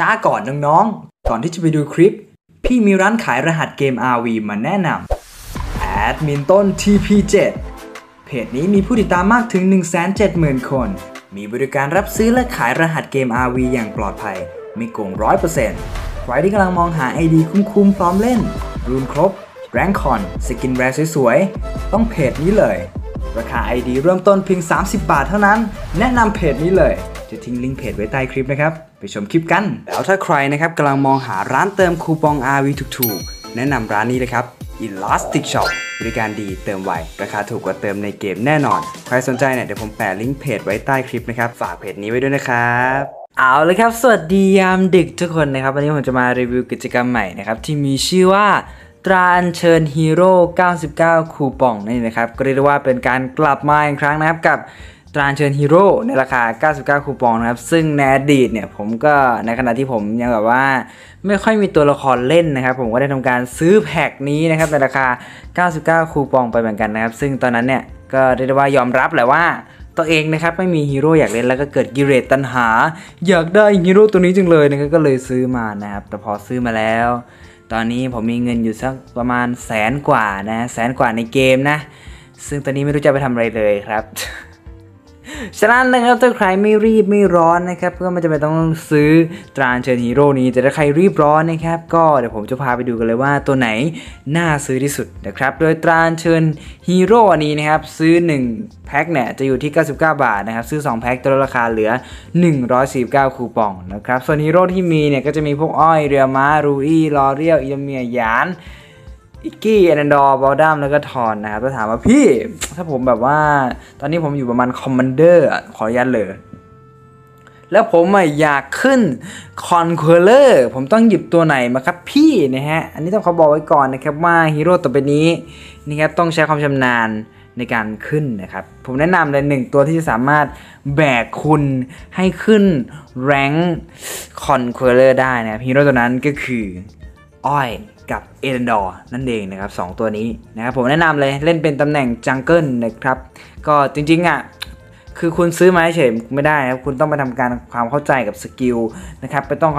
ช้าก่อนน้องๆก่อนที่จะไปดูคลิปพี่มีร้านขายรหัสเกม RV มาแนะนำ Admintontp7 เพจนี้มีผู้ติดตามมากถึง 170,000 คนมีบริการรับซื้อและขายรหัสเกม RV อย่างปลอดภัยไม่โกง 100% ใครที่กำลังมองหา ID คุ้มๆพร้อมเล่นรูนครบแรงคอนสกินแรร์สวยๆต้องเพจนี้เลยราคา ID เริ่มต้นเพียง30 บาทเท่านั้นแนะนำเพจนี้เลยจะทิ้งลิงก์เพจไว้ใต้คลิปนะครับไปชมคลิปกันแล้วถ้าใครนะครับกำลังมองหาร้านเติมคูปอง RV ถูกๆแนะนำร้านนี้เลยครับ Elastic Shop บริการดีเติมไวราคาถูกกว่าเติมในเกมแน่นอนใครสนใจเนี่ยเดี๋ยวผมแปะลิงก์เพจไว้ใต้คลิปนะครับฝากเพจนี้ไว้ด้วยนะครับเอาเลยครับสวัสดียามดึกทุกคนนะครับวันนี้ผมจะมารีวิวกิจกรรมใหม่นะครับที่มีชื่อว่าตราอัญเชิญฮีโร่99คูปองนี่นะครับก็เรียกว่าเป็นการกลับมาอีกครั้งนะครับกับตราอัญเชิญฮีโร่ในราคา99คูปองนะครับซึ่งในอดีตเนี่ยผมก็ในขณะที่ผมยังแบบว่าไม่ค่อยมีตัวละครเล่นนะครับผมก็ได้ทำการซื้อแพ็คนี้นะครับในราคา99คูปองไปเหมือนกันนะครับซึ่งตอนนั้นเนี่ยก็เรียกว่ายอมรับแหละว่าตัวเองนะครับไม่มีฮีโร่อยากเล่นแล้วก็เกิดกิเลสตัณหาอยากได้ฮีโร่ตัวนี้จังเลยนะครับก็เลยซื้อมานะครับแต่พอซื้อมาแล้วตอนนี้ผมมีเงินอยู่สักประมาณ100,000 กว่านะ100,000 กว่าในเกมนะซึ่งตอนนี้ไม่รู้จะไปทำอะไรเลยครับ ฉะนั้นนะครับถ้าใครไม่รีบไม่ร้อนนะครับก็ไม่จำเป็นต้องซื้อตราอัญเชิญฮีโร่นี้แต่ถ้าใครรีบร้อนนะครับก็เดี๋ยวผมจะพาไปดูกันเลยว่าตัวไหนน่าซื้อที่สุดนะครับโดยตราอัญเชิญฮีโร่อันนี้นะครับซื้อ1แพ็คเนี่ยจะอยู่ที่99 บาทนะครับซื้อ2แพ็คตัวราคาเหลือ149คูปองนะครับส่วนฮีโร่ที่มีเนี่ยก็จะมีพวกอ้อยเรียม้ารูอี้ลอเรียลอิลเมียหยานอิกกี้แอนดอร์บอลดัมแล้วก็ทอนนะครับถ้าถามว่าพี่ถ้าผมแบบว่าตอนนี้ผมอยู่ประมาณคอมมานเดอร์ขออนุญาตเลยแล้วผมอยากขึ้นคอนเควอร์เลอร์ผมต้องหยิบตัวไหนมาครับพี่นะฮะอันนี้ต้องขอบอกไว้ก่อนนะครับว่าฮีโร่ต่อไปนี้นะครับต้องใช้ความชำนาญในการขึ้นนะครับผมแนะนำเลย1ตัวที่จะสามารถแบกคุณให้ขึ้นแรงคอนเควอร์เลอร์ได้นะครับฮีโร่ตัวนั้นก็คืออ้อยกับเอเดนดอร์นั่นเองนะครับ2ตัวนี้นะครับผมแนะนำเลยเล่นเป็นตำแหน่งจังเกิลนะครับก็จริงๆอ่ะคือคุณซื้อมาเฉยไม่ได้ครับคุณต้องไปทำการความเข้าใจกับสกิลนะครับไปต้องค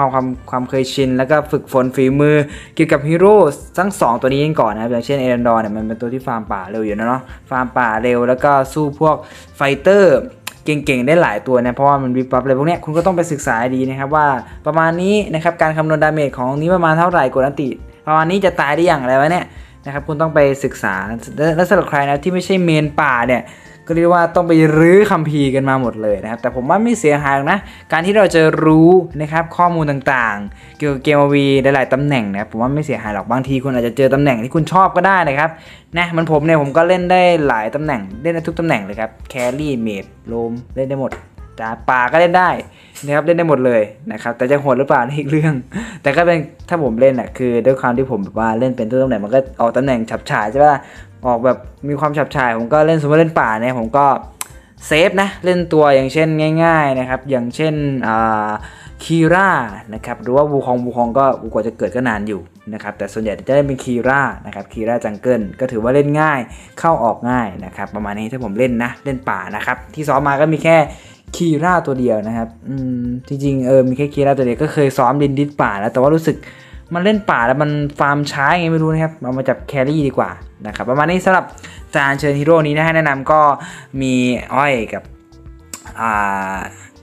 วามเคยชินแล้วก็ฝึกฝนฝีมือเกี่ยวกับฮีโร่ทั้ง2ตัวนี้กันก่อนนะครับอย่างเช่นเอเดนดอร์เนี่ยมันเป็นตัวที่ฟาร์มป่าเร็วอยู่นะเนาะฟาร์มป่าเร็วแล้วก็สู้พวกไฟเตอร์เก่งๆได้หลายตัวนะเพราะว่ามันวิบวับอะไรพวกนี้คุณก็ต้องไปศึกษาดีนะครับว่าประมาณนี้นะครับการคำนวณดาเมจของนี้ประมาณเท่าไหร่กดอันติประมาณนี้จะตายได้อย่างไรวะเนี่ยนะครับคุณต้องไปศึกษาและสำหรับใครนะที่ไม่ใช่เมนป่าเนี่ยก็เรียกว่าต้องไปรื้อคัมภีร์กันมาหมดเลยนะครับแต่ผมว่าไม่เสียหายนะการที่เราจะรู้นะครับข้อมูลต่างๆเกี่ยวกับเกม ROV หลายๆตำแหน่งนะครับผมว่าไม่เสียหายหรอกบางทีคุณอาจจะเจอตำแหน่งที่คุณชอบก็ได้นะครับนะมันผมเนี่ยผมก็เล่นได้หลายตำแหน่งเล่นได้ทุกตำแหน่งเลยครับแครี่เมจโลมเล่นได้หมดแต่ป่าก็เล่นได้นะครับเล่นได้หมดเลยนะครับแต่จะโหดหรือเปล่านี่อีกเรื่องแต่ก็เป็นถ้าผมเล่นอ่ะคือด้วยความที่ผมแบบว่าเล่นเป็นตัวตำแหน่งมันก็ออกตำแหน่งฉับฉายใช่ป่ะออกแบบมีความฉับฉายผมก็เล่นสมมติเล่นป่าเนี่ยผมก็เซฟนะเล่นตัวอย่างเช่นง่ายๆนะครับอย่างเช่นคีร่านะครับหรือว่าบูคองก็กว่าจะเกิดก็นานอยู่นะครับแต่ส่วนใหญ่จะเล่นเป็นคีร่านะครับคีร่าจังเกิลก็ถือว่าเล่นง่ายเข้าออกง่ายนะครับประมาณนี้ถ้าผมเล่นนะเล่นป่านะครับที่ซ้อมมาก็มีแค่คีร่าตัวเดียวนะครับจริงๆมีแค่คีร่าตัวเดียวก็เคยซ้อมดินดิสป่าแล้วแต่ว่ารู้สึกมันเล่นป่าแล้วมันฟาร์มช้าไงไม่รู้นะครับเอามาจับแครี่ดีกว่านะครับประมาณนี้สำหรับตราอัญเชิญฮีโร่นี้นะแนะนำก็มีอ้อยกับ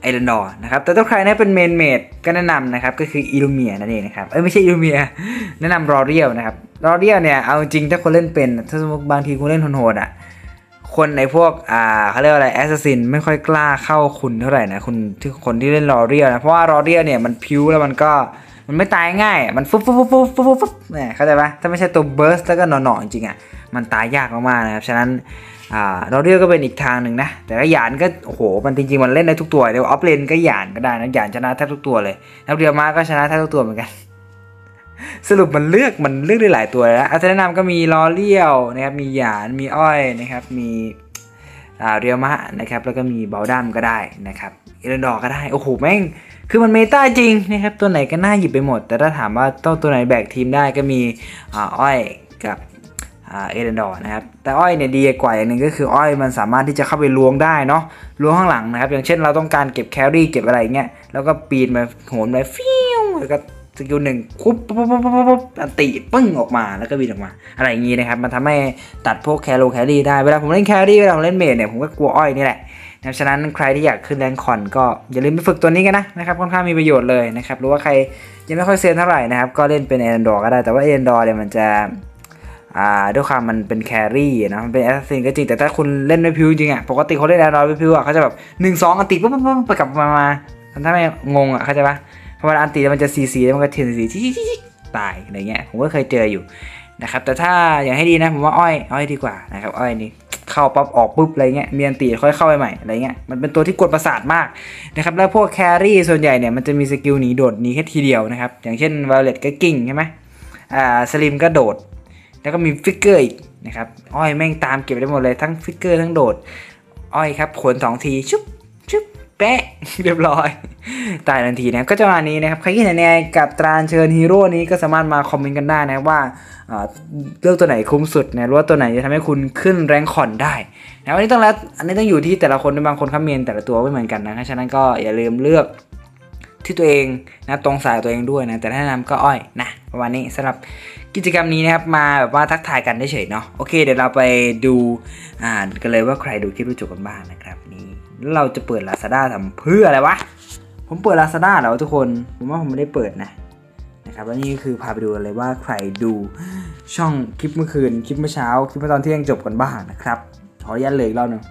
ไอรอนดอร์นะครับแต่ถ้าใครนะเป็นเมนเมดก็แนะนำนะครับก็คืออิลูเมียนั่นเองนะครับไม่ใช่อิลูเมียแนะนำรอเรียลนะครับรอเรียลเนี่ยเอาจริงถ้าคนเล่นเป็นถ้าสมมติบางทีคุณเล่นโหดอ่ะคนในพวกเขาเรียกว่าอะไรแอสซัสซินไม่ค่อยกล้าเข้าคุณเท่าไหร่นะคุณที่คนที่เล่นรอเรียลนะเพราะว่ารอเรียลเนี่ยมันพิ้วแล้วมันไม่ตายง่ายมันฟุ๊บเนี่ยเข้าใจปะถ้าไม่ใช่ตัวเบิร์สแล้วก็หนอนๆจริงๆอ่ะมันตายยากมากๆนะครับฉะนั้นรอเรียลก็เป็นอีกทางหนึ่งนะแต่หยานก็โอ้โหมันจริงๆมันเล่นได้ทุกตัวเดี๋ยวออฟเลนก็หยานก็ได้นะหยานชนะแทบทุกตัวเลยแล้วเรียมาก็ชนะแทบทุกตัวเหมือนกันสรุปมันเลือกได้หลายตัวแล้วอาจารย์แนะนำก็มีลอเรียลนะครับมีหยานมีอ้อยนะครับมีเรียมะนะครับแล้วก็มีเบลดัมก็ได้นะครับเอเดนดอร์ก็ได้โอ้โหแม่งคือมันเมตาจริงนะครับตัวไหนก็น่าหยิบไปหมดแต่ถ้าถามว่าตัวไหนแบกทีมได้ก็มีอ้อยกับ เอเดนดอร์นะครับแต่อ้อยเนี่ยดีกว่าอย่างหนึ่งก็คืออ้อยมันสามารถที่จะเข้าไปล้วงได้เนาะล้วงข้างหลังนะครับอย่างเช่นเราต้องการเก็บแคลอรี่เก็บอะไรเงี้ยแล้วก็ปีนมาโหนไปฟิวแล้วก็สกิลหนึ่งคุบปุ๊บปุ๊บปุ๊บอันตีปึ้งออกมาแล้วก็บินออกมาอะไรอย่างงี้นะครับมันทำให้ตัดพวกแคลอรี่ได้เวลาผมเล่นแคลอรี่เวลาผมเล่นเมจเนี่ยผมก็กลัวอ้อยนี่แหละฉะนั้นใครที่อยากขึ้นแรงคอนก็อย่าลืมไปฝึกตัวนี้กันนะครับค่อนข้างมีประโยชน์เลยนะครับหรือว่าใครยังไม่ค่อยเซนเท่าไหร่นะครับก็เล่นเป็นเอเดนดอร์ก็ได้แต่ว่าเอเดนดอร์เนี่ยมันจะด้วยความมันเป็นแครี่นะมันเป็นแอสซิสต์ก็จริงแต่ถ้าคุณเล่นไม่พิวจริงอ่ะปกติเขาเล่นแอร์ดอยไม่พิวอ่ะเขาจะแบบ 1-2 อันติปุ๊บไปกลับมาถ้าไม่งงอ่ะเข้าใจปะเพราะว่าอันติมันจะซีแล้วมันก็เทียนซีตายอะไรเงี้ยผมก็เคยเจออยู่นะครับแต่ถ้าอย่างให้ดีนะผมว่าอ้อยดีกว่านะครับอ้อยนี่เข้าปั๊บออกปุ๊บอะไรเงี้ยมีอันติค่อยเข้าไปใหม่อะไรเงี้ยมันเป็นตัวที่กดประสาทมากนะครับแล้วพวกแครี่ส่วนใหญ่เนี่ยมันจะมีสกิลหนีโดดหนีแค่ทีเดียวนะครับอย่างเช่นไวเลตก็กิ้งใช่ไหมสลิมก็โดดแล้วก็มีฟิกเกอร์อีกนะครับอ้อยแม่งตามเก็บได้หมดเลยทั้งฟิกเกอร์ทั้งโดดอ้อยครับขวน2 ทีชุบแปะเรียบร้อยตายทันทีนะก็จะมานี้นะครับใครที่ไหนในกับตราเชิญฮีโร่นี้ก็สามารถมาคอมเมนต์กันได้นะว่าเลือกตัวไหนคุ้มสุดนะหรือว่าตัวไหนจะทำให้คุณขึ้นแรงคอนได้นะวันนี้ต้องแล้วอันนี้ต้องอยู่ที่แต่ละคนบางคนครับเมนแต่ละตัวไม่เหมือนกันนะฉะนั้นก็อย่าลืมเลือกที่ตัวเองนะตรงสายตัวเองด้วยนะแต่ถ้าแนะนำก็อ้อยนะประมาณนี้สำหรับกิจกรรมนี้นะครับมาแบบว่าทักทายกันได้เฉยเนาะโอเคเดี๋ยวเราไปดูกันเลยว่าใครดูคลิปรู้จักกันบ้างนะครับนี่เราจะเปิด Lazada ทำเพื่ออะไรวะผมเปิด Lazada เหรอทุกคนผมว่าผมไม่ได้เปิดนะครับแล้วนี่คือพาไปดูเลยว่าใครดูช่องคลิปเมื่อคืนคลิปเมื่อเช้าคลิปเมื่อตอนเที่ยงจบกันบ้างนะครับขออนุญาตเลยอีกรอบนึง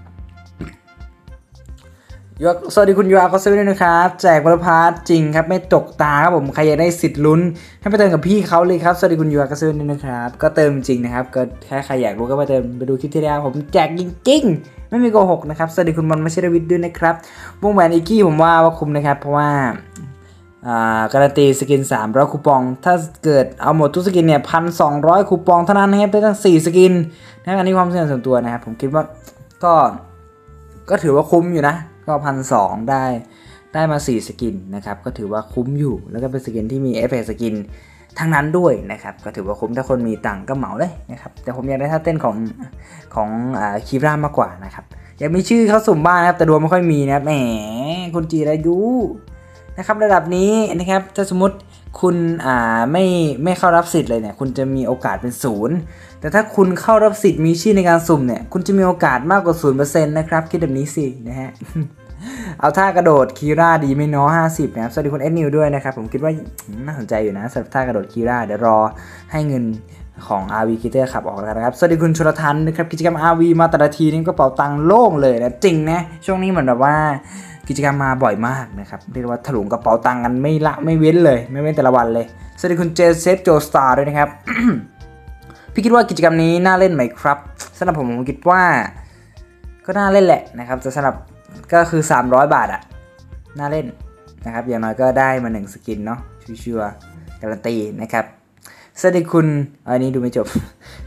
สวัสดีคุณยูอาร์ก็เซเว่นด้วยนะครับแจกบรพาสจริงครับไม่ตกตาครับผมใครอยากได้สิทธิ์ลุ้นให้ไปเติมกับพี่เขาเลยครับสวัสดีคุณยูอาร์ก็เซเว่นด้วยนะครับก็เติมจริงนะครับก็แค่ใครอยากรู้ก็ไปเติมไปดูคลิปที่แล้วผมแจกจริงๆไม่มีโกหกนะครับสวัสดีคุณบอลมาเชลวิทด้วยนะครับวงแหวนอีกี้ผมว่าคุ้มนะครับเพราะว่าการันตีสกิน300คูปองถ้าเกิดเอาหมดทุกสกินเนี่ย1,200คูปองเท่านั้นนะครับได้ตั้ง4 สกินนะอันนี้ความเสี่ยงส่วนตัวนะครับผมคิดว่าก็ถือว่าคุ้มอยู่นะก็1,200ได้มา4 สกินนะครับก็ถือว่าคุ้มอยู่แล้วก็เป็นสกินที่มีเอฟเฟกต์สกินทั้งนั้นด้วยนะครับก็ถือว่าคุ้มถ้าคนมีตังก็เหมาเลยนะครับแต่ผมอยากได้ท่าเต้นของคีร่ามากกว่านะครับอยากมีชื่อเข้าสุ่มบ้างนะครับแต่ดวงไม่ค่อยมีนะครับแหมคุณจีรายุนะครับระดับนี้นะครับถ้าสมมติคุณไม่เข้ารับสิทธิ์เลยเนี่ยคุณจะมีโอกาสเป็น0แต่ถ้าคุณเข้ารับสิทธิ์มีชื่อในการสุ่มเนี่ยคุณจะมีโอกาสมากกว่า 0% นะครับคิดแบบนี้สินะฮะ เอาท่ากระโดดคีร่าดีไม่น้อ50นะครับสวัสดีคุณเอ็ดนิวด้วยนะครับผมคิดว่าน่าสนใจอยู่นะสำหรับท่ากระโดดคีร่าเดี๋ยวรอให้เงินของ RV กีเตอร์ขับออกแล้วนะครับสวัสดีคุณชลทันนะครับกิจกรรม RV มาแต่ละทีนี่ก็เป่าตังโล่งเลยนะจริงนะช่วงนี้เหมือนแบบว่ากิจกรรมมาบ่อยมากนะครับเรียกว่าถลุงกระเป๋าตังกันไม่เว้นเลยไม่เว้นแต่ละวันเลยสวัสดีคุณเจเซฟโจสตาร์ด้วยนะครับ พี่คิดว่ากิจกรรมนี้น่าเล่นไหมครับสำหรับผมคิดว่าก็น่าเล่นแหละนะครับแต่สำหรับก็คือ300บาทอ่ะน่าเล่นนะครับอย่างน้อยก็ได้มา1 สกินเนาะชัวร์ๆการันตีนะครับสวัสดีคุณอันนี้ดูไม่จบ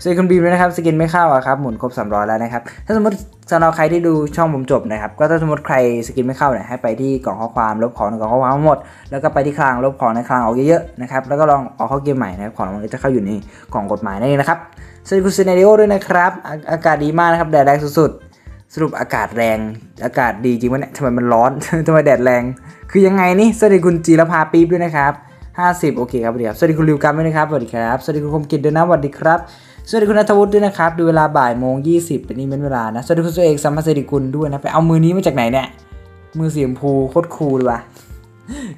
สวัสดีคุณบีมนะครับสกินไม่เข้าอ่ะครับหมุนครบ300แล้วนะครับถ้าสมมติสำหรับใครที่ดูช่องผมจบนะครับก็ถ้าสมมติใครสกินไม่เข้าเนี่ยให้ไปที่กล่องข้อความลบของในกล่องข้อความหมดแล้วก็ไปที่คลังลบของในคลังออกเยอะๆนะครับแล้วก็ลองออกเข้าเกมใหม่นะครับของมันจะเข้าอยู่ในกล่องกฎหมายนั่นเองนะครับสวัสดีคุณซีเนเรโอด้วยนะครับอากาศดีมากนะครับแดดแรงสุดๆสรุปอากาศแรงอากาศดีจริงวะเนี่ยทำไมมันร้อนทำไมแดดแรงคือยังไงนี่สวัสดีคุณจีรภาปี๊บด้วยนะครับ50โอเคครับสวัสดีครับสวัสดีคุณริวกรรมด้วยนะครับสวัสดีครับสวัสดีคุณคมกิจด้วยนะสวัสดีครับสวัสดีคุณณัฐวุฒิด้วยนะครับดูเวลาบ่าย 20 โมงเป็นนี่เป็นเวลานะสวัสดีคุณสุเอกสัมภาสิริกุลด้วยนะไปเอามือนี้มาจากไหนเนี่ยมือสีชมพูโคตรคูลว่ะ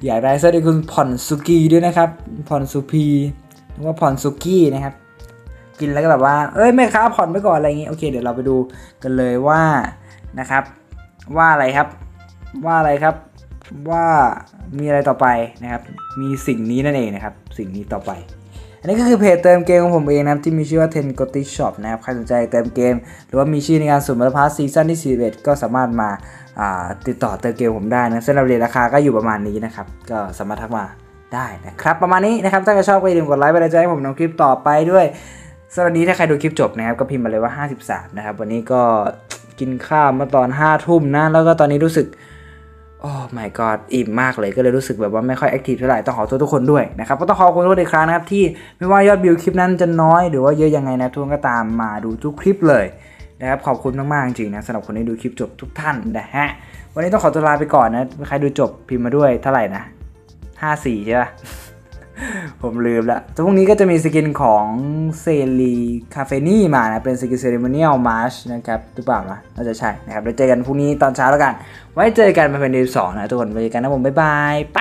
อยากได้สวัสดีคุณผ่อนสุกี้ด้วยนะครับผ่อนสุพีหรือว่าผ่อนสุกี้นะครับกินแล้วก็แบบว่าเอ้ยไม่ค้าผ่อนไปก่อนอะไรอย่างงี้โอเคเดี๋ยวเราไปดูกันเลยว่านะครับว่าอะไรครับว่ามีอะไรต่อไปนะครับมีสิ่งนี้นั่นเองนะครับสิ่งนี้ต่อไปอันนี้ก็คือเพจเติมเกมของผมเองนะครับที่มีชื่อว่า Tengotti Shop นะครับใครสนใจเติมเกมหรือว่ามีชื่อในการสุ่มบัตรพาสซีซั่นที่41ก็สามารถมาติดต่อเติมเกมผมได้นะเส้นรายละเอียดราคาก็อยู่ประมาณนี้นะครับก็สามารถทักมาได้นะครับประมาณนี้นะครับถ้าใครชอบก็อย่าลืมกดไลค์ไปเลยจะให้ผมทำคลิปต่อไปด้วยสำหรับนี้ถ้าใครดูคลิปจบนะครับก็พิมพ์มาเลยว่า53นะครับวันนี้ก็กินข้าวเมื่อตอน5 ทุ่มนะแล้วก็ตอนนี้รู้สึก โอ้ my god อิ่มมากเลยก็เลยรู้สึกแบบว่าไม่ค่อยแอคทีฟเท่าไหร่ต้องขอโทษทุกคนด้วยนะครับก็ต้องขอบคุณทุกคนอีกครั้งนะครับที่ไม่ว่ายอดวิวคลิปนั้นจะน้อยหรือว่าเยอะยังไงนะทุกคนก็ตามมาดูทุกคลิปเลยนะครับขอบคุณมากๆจริงๆนะสำหรับคนที่ดูคลิปจบทุกท่านนะฮะวันนี้ต้องขอตัวลาไปก่อนนะใครดูจบพิมพ์มาด้วยเท่าไหร่นะ54ใช่ป่ะ ผมลืมละแต่พรุ่งนี้ก็จะมีสกินของเซรีคาเฟนี่มานะเป็นสกินเซเรโมเนียลมาร์ชนะครับหรือเปล่านะน่าจะใช่นะครับเราเจอกันพรุ่งนี้ตอนเช้าแล้วกันไว้เจอกันมาเป็นเดย์ 2นะทุกคนไว้เจอกันนะผมบ๊ายบายไป